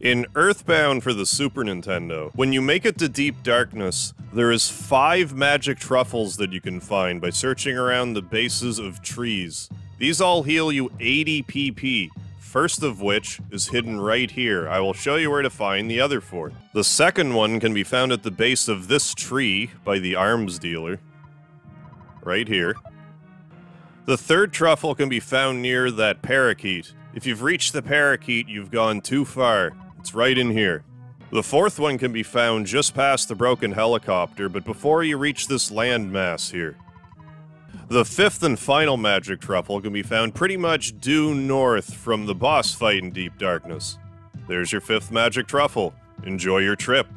In Earthbound for the Super Nintendo, when you make it to Deep Darkness, there is 5 magic truffles that you can find by searching around the bases of trees. These all heal you 80 PP, first of which is hidden right here. I will show you where to find the other 4. The second one can be found at the base of this tree by the arms dealer, right here. The third truffle can be found near that parakeet. If you've reached the parakeet, you've gone too far. It's right in here. The fourth one can be found just past the broken helicopter, but before you reach this landmass here. The fifth and final magic truffle can be found pretty much due north from the boss fight in Deep Darkness. There's your 5th magic truffle. Enjoy your trip.